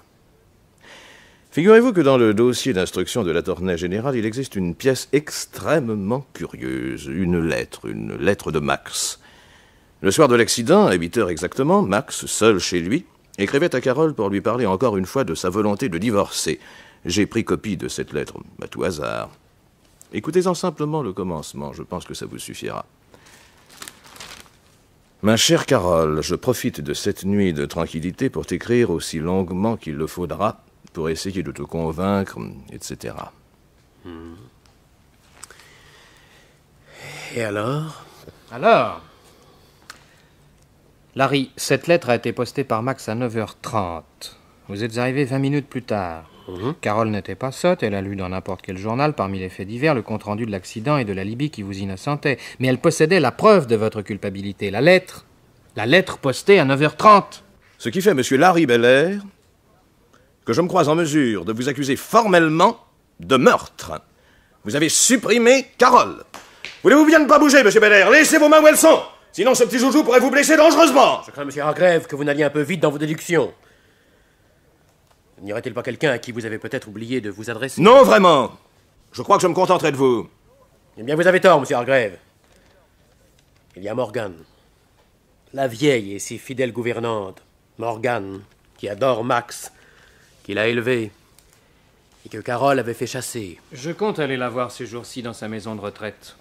Figurez-vous que dans le dossier d'instruction de l'Attorney général, il existe une pièce extrêmement curieuse, une lettre de Max. Le soir de l'accident, à 8 heures exactement, Max, seul chez lui, écrivait à Carole pour lui parler encore une fois de sa volonté de divorcer. J'ai pris copie de cette lettre, à tout hasard. Écoutez-en simplement le commencement, je pense que ça vous suffira. Ma chère Carole, je profite de cette nuit de tranquillité pour t'écrire aussi longuement qu'il le faudra, pour essayer de te convaincre, etc. Et alors? Alors? Larry, cette lettre a été postée par Max à 9h30. Vous êtes arrivé 20 minutes plus tard. Carole n'était pas sotte, elle a lu dans n'importe quel journal, parmi les faits divers, le compte-rendu de l'accident et de l'alibi qui vous innocentait. Mais elle possédait la preuve de votre culpabilité, la lettre postée à 9h30. Ce qui fait, monsieur Larry Belair, que je me crois en mesure de vous accuser formellement de meurtre. Vous avez supprimé Carole. Voulez-vous bien ne pas bouger, monsieur Belair? Laissez vos mains où elles sont, sinon ce petit joujou pourrait vous blesser dangereusement. Je crains, monsieur Hargrave, que vous n'alliez un peu vite dans vos déductions. N'y aurait-il pas quelqu'un à qui vous avez peut-être oublié de vous adresser? Non, vraiment. Je crois que je me contenterai de vous. Eh bien, vous avez tort, monsieur Hargrave. Il y a Morgane, la vieille et si fidèle gouvernante. Morgane, qui adore Max, qui l'a élevé et que Carole avait fait chasser. Je compte aller la voir ces jours-ci dans sa maison de retraite.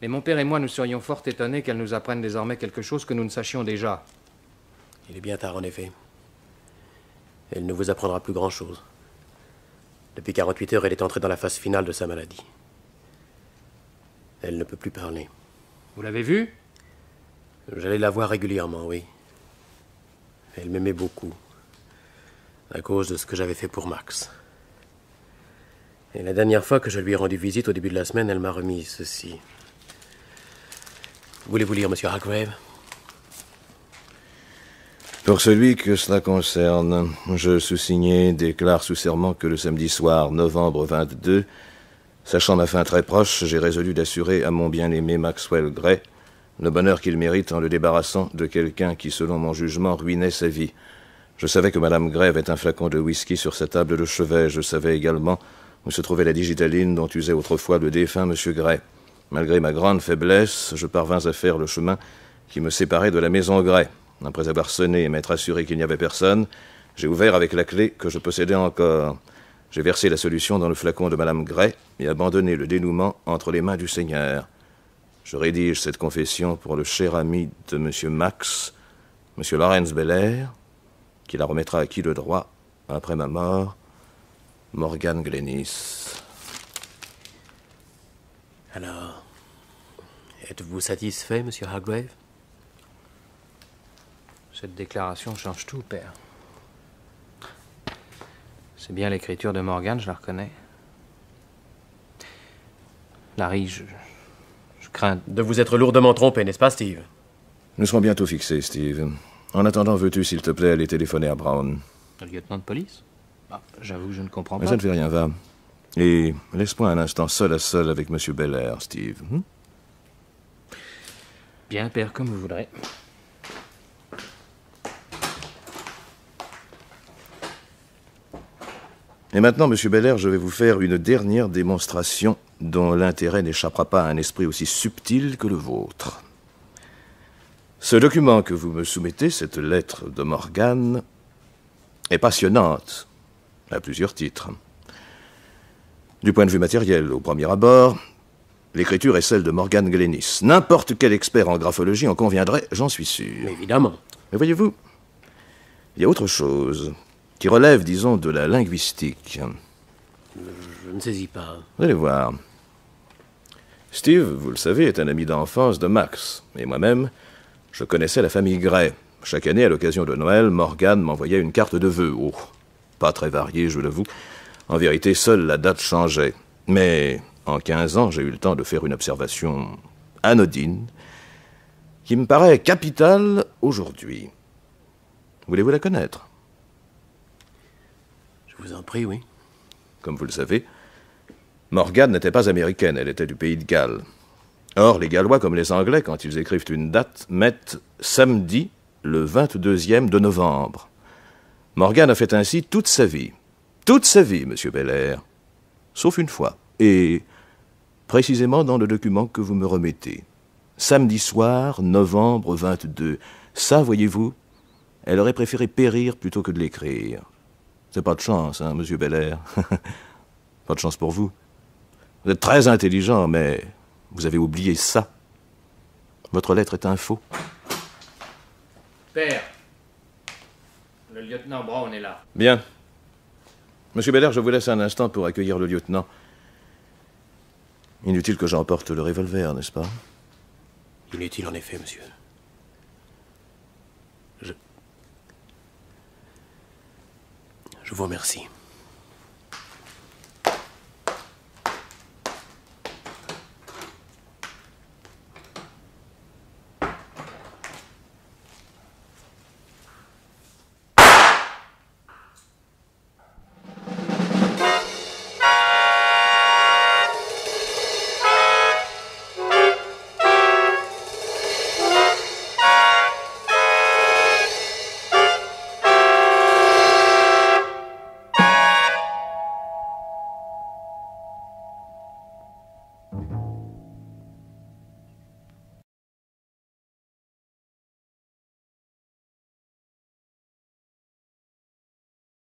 Mais mon père et moi, nous serions fort étonnés qu'elle nous apprenne désormais quelque chose que nous ne sachions déjà. Il est bien tard, en effet. Elle ne vous apprendra plus grand-chose. Depuis 48 heures, elle est entrée dans la phase finale de sa maladie. Elle ne peut plus parler. Vous l'avez vue? J'allais la voir régulièrement, oui. Elle m'aimait beaucoup, à cause de ce que j'avais fait pour Max. Et la dernière fois que je lui ai rendu visite, au début de la semaine, elle m'a remis ceci. Voulez-vous lire, monsieur Hargrave? Pour celui que cela concerne, je sous-signé déclare sous serment que le samedi soir, novembre 22, sachant ma fin très proche, j'ai résolu d'assurer à mon bien-aimé Maxwell Gray le bonheur qu'il mérite en le débarrassant de quelqu'un qui, selon mon jugement, ruinait sa vie. Je savais que Madame Gray avait un flacon de whisky sur sa table de chevet. Je savais également où se trouvait la digitaline dont usait autrefois le défunt Monsieur Gray. Malgré ma grande faiblesse, je parvins à faire le chemin qui me séparait de la maison Gray. Après avoir sonné et m'être assuré qu'il n'y avait personne, j'ai ouvert avec la clé que je possédais encore. J'ai versé la solution dans le flacon de Madame Gray et abandonné le dénouement entre les mains du Seigneur. Je rédige cette confession pour le cher ami de Monsieur Max, Monsieur Lawrence Belair, qui la remettra à qui le droit, après ma mort, Morgane Glennis. Alors, êtes-vous satisfait, Monsieur Hargrave? Cette déclaration change tout, père. C'est bien l'écriture de Morgane, je la reconnais. Larry, je crains... de vous être lourdement trompé, n'est-ce pas, Steve? Nous serons bientôt fixés, Steve. En attendant, veux-tu, s'il te plaît, aller téléphoner à Brown? Le lieutenant de police? Bah, j'avoue, je ne comprends pas. Mais ça ne fait rien, va. Et laisse-moi un instant seul à seul avec M. Belair, Steve. Bien, père, comme vous voudrez. Et maintenant, Monsieur Belair, je vais vous faire une dernière démonstration dont l'intérêt n'échappera pas à un esprit aussi subtil que le vôtre. Ce document que vous me soumettez, cette lettre de Morgane, est passionnante à plusieurs titres. Du point de vue matériel, au premier abord, l'écriture est celle de Morgane Glennis. N'importe quel expert en graphologie en conviendrait, j'en suis sûr. Évidemment. Mais voyez-vous, il y a autre chose qui relève, disons, de la linguistique. Je ne saisis pas. Vous allez voir. Steve, vous le savez, est un ami d'enfance de Max. Et moi-même, je connaissais la famille Gray. Chaque année, à l'occasion de Noël, Morgane m'envoyait une carte de vœux. Oh, pas très variée, je l'avoue. En vérité, seule la date changeait. Mais en 15 ans, j'ai eu le temps de faire une observation anodine qui me paraît capitale aujourd'hui. Voulez-vous la connaître? Je vous en prie, oui. Comme vous le savez, Morgane n'était pas américaine, elle était du pays de Galles. Or, les Gallois, comme les Anglais, quand ils écrivent une date, mettent samedi, le 22e de novembre. Morgane a fait ainsi toute sa vie. Toute sa vie, Monsieur Belair. Sauf une fois. Et précisément dans le document que vous me remettez. Samedi soir, novembre 22. Ça, voyez-vous, elle aurait préféré périr plutôt que de l'écrire. C'est pas de chance, hein, Monsieur Belair. Pas de chance pour vous. Vous êtes très intelligent, mais vous avez oublié ça. Votre lettre est un faux. Père, le lieutenant Brown est là. Bien. Monsieur Belair, je vous laisse un instant pour accueillir le lieutenant. Inutile que j'emporte le revolver, n'est-ce pas? Inutile en effet, monsieur. Je vous remercie.